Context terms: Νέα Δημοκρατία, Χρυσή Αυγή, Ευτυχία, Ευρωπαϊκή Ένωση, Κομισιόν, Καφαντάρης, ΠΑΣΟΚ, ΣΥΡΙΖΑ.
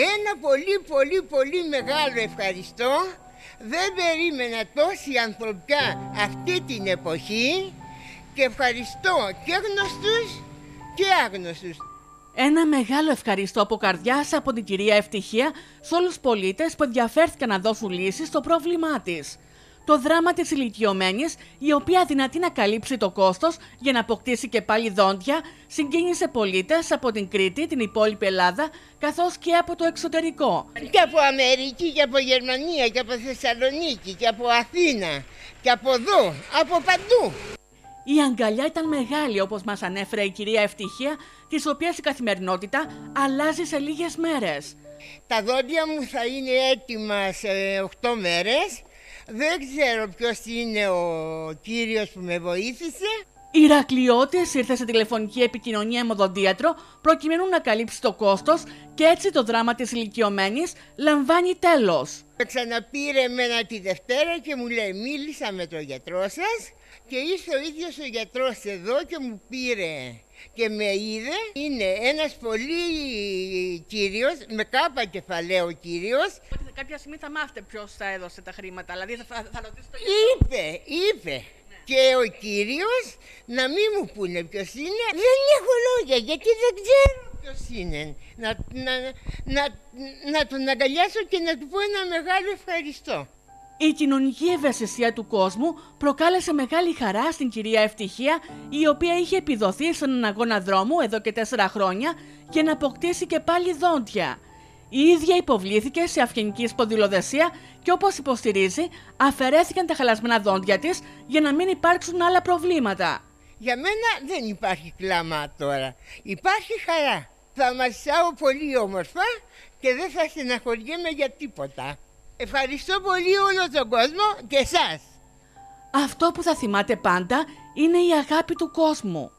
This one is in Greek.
Ένα πολύ μεγάλο ευχαριστώ. Δεν περίμενα τόση ανθρωπιά αυτή την εποχή και ευχαριστώ και γνωστούς και άγνωστους. Ένα μεγάλο ευχαριστώ από καρδιάς από την κυρία Ευτυχία σε όλους τους πολίτες που ενδιαφέρθηκαν να δώσουν λύσεις στο πρόβλημά της. Το δράμα της ηλικιωμένης, η οποία αδυνατεί να καλύψει το κόστος για να αποκτήσει και πάλι δόντια, συγκίνησε πολίτες από την Κρήτη, την υπόλοιπη Ελλάδα, καθώς και από το εξωτερικό. Και από Αμερική, και από Γερμανία, και από Θεσσαλονίκη, και από Αθήνα, και από εδώ, από παντού. Η αγκαλιά ήταν μεγάλη, όπως μας ανέφερε η κυρία Ευτυχία, της οποίας η καθημερινότητα αλλάζει σε λίγες μέρες. Τα δόντια μου θα είναι έτοιμα σε 8 μέρες. Δεν ξέρω ποιος είναι ο κύριος που με βοήθησε. Η Ηρακλειώτης ήρθε σε τηλεφωνική επικοινωνία με οδοντίατρο προκειμένου να καλύψει το κόστος και έτσι το δράμα της ηλικιωμένης λαμβάνει τέλος. Με ξαναπήρε εμένα τη Δευτέρα και μου λέει μίλησα με τον γιατρό σας και ήρθε ο ίδιος ο γιατρός εδώ και μου πήρε και με είδε. Είναι ένας πολύ κύριος, με κάπα κεφαλαίο κύριος. Κάποια στιγμή θα μάθετε ποιος θα έδωσε τα χρήματα, δηλαδή θα ρωτήσω το γιατρό. Είπε. Και ο κύριος, να μην μου πούνε ποιος είναι, δεν έχω λόγια γιατί δεν ξέρω ποιος είναι. Να τον αγκαλιάσω και να του πω ένα μεγάλο ευχαριστώ. Η κοινωνική ευαισθησία του κόσμου προκάλεσε μεγάλη χαρά στην κυρία Ευτυχία, η οποία είχε επιδοθεί σε έναν αγώνα δρόμου εδώ και 4 χρόνια για να αποκτήσει και πάλι δόντια. Η ίδια υποβλήθηκε σε αυγενική σπονδυλοδεσία και όπως υποστηρίζει αφαιρέθηκαν τα χαλασμένα δόντια της για να μην υπάρξουν άλλα προβλήματα. Για μένα δεν υπάρχει κλάμα τώρα, υπάρχει χαρά. Θα μασάω πολύ όμορφα και δεν θα στεναχωριέμαι για τίποτα. Ευχαριστώ πολύ όλο τον κόσμο και εσάς. Αυτό που θα θυμάται πάντα είναι η αγάπη του κόσμου.